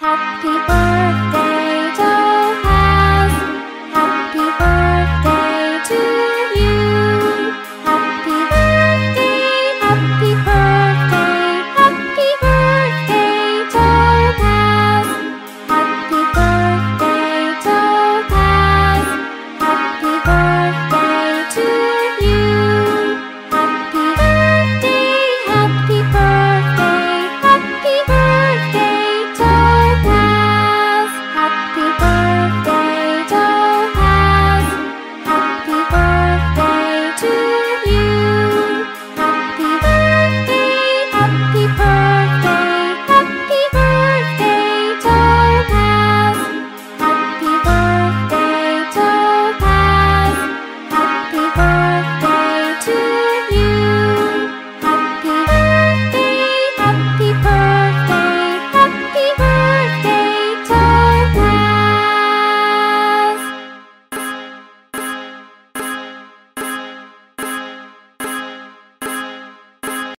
Happy birthday.